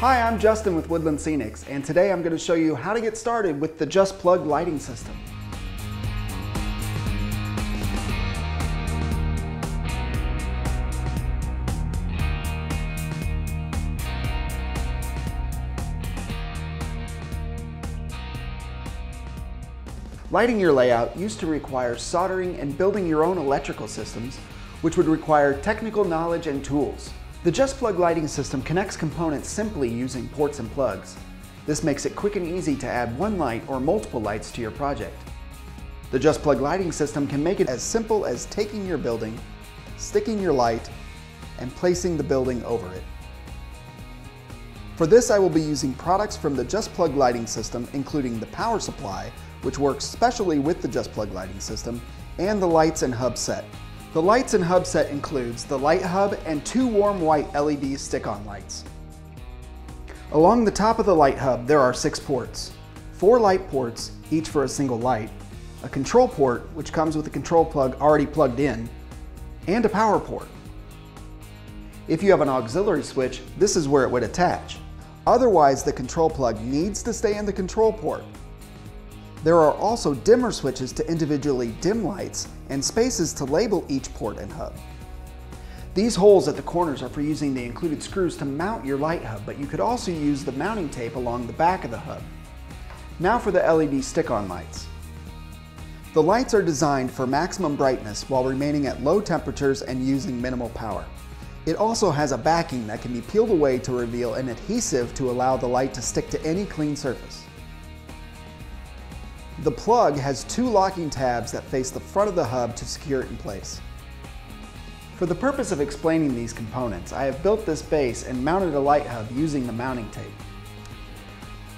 Hi, I'm Justin with Woodland Scenics, and today I'm going to show you how to get started with the Just Plug lighting system. Lighting your layout used to require soldering and building your own electrical systems, which would require technical knowledge and tools. The Just Plug lighting system connects components simply using ports and plugs. This makes it quick and easy to add one light or multiple lights to your project. The Just Plug lighting system can make it as simple as taking your building, sticking your light, and placing the building over it. For this, I will be using products from the Just Plug lighting system, including the power supply, which works specially with the Just Plug lighting system, and the lights and hub set. The lights and hub set includes the light hub and two warm white LED stick-on lights. Along the top of the light hub, there are 6 ports. 4 light ports, each for a single light, a control port, which comes with a control plug already plugged in, and a power port. If you have an auxiliary switch, this is where it would attach. Otherwise, the control plug needs to stay in the control port. There are also dimmer switches to individually dim lights and spaces to label each port and hub. These holes at the corners are for using the included screws to mount your light hub, but you could also use the mounting tape along the back of the hub. Now for the LED stick-on lights. The lights are designed for maximum brightness while remaining at low temperatures and using minimal power. It also has a backing that can be peeled away to reveal an adhesive to allow the light to stick to any clean surface. The plug has 2 locking tabs that face the front of the hub to secure it in place. For the purpose of explaining these components, I have built this base and mounted a light hub using the mounting tape.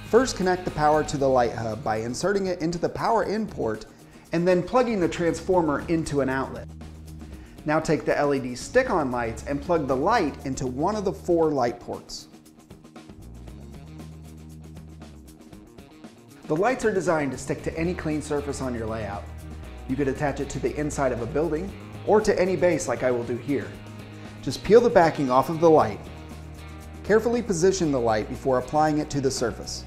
First, connect the power to the light hub by inserting it into the power in port and then plugging the transformer into an outlet. Now take the LED stick-on lights and plug the light into one of the 4 light ports. The lights are designed to stick to any clean surface on your layout. You could attach it to the inside of a building or to any base like I will do here. Just peel the backing off of the light. Carefully position the light before applying it to the surface.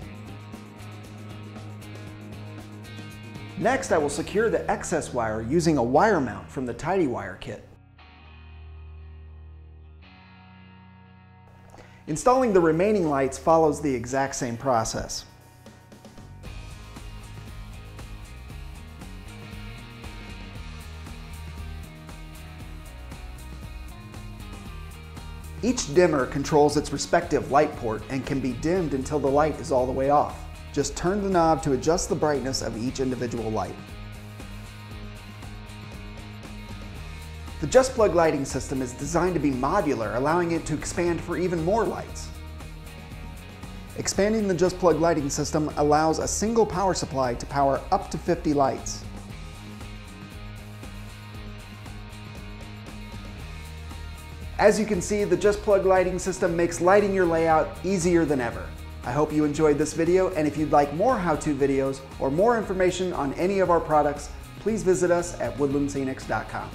Next, I will secure the excess wire using a wire mount from the Tidy Wire Kit. Installing the remaining lights follows the exact same process. Each dimmer controls its respective light port and can be dimmed until the light is all the way off. Just turn the knob to adjust the brightness of each individual light. The Just Plug lighting system is designed to be modular, allowing it to expand for even more lights. Expanding the Just Plug lighting system allows a single power supply to power up to 50 lights. As you can see, the Just Plug lighting system makes lighting your layout easier than ever. I hope you enjoyed this video, and if you'd like more how-to videos or more information on any of our products, please visit us at WoodlandScenics.com.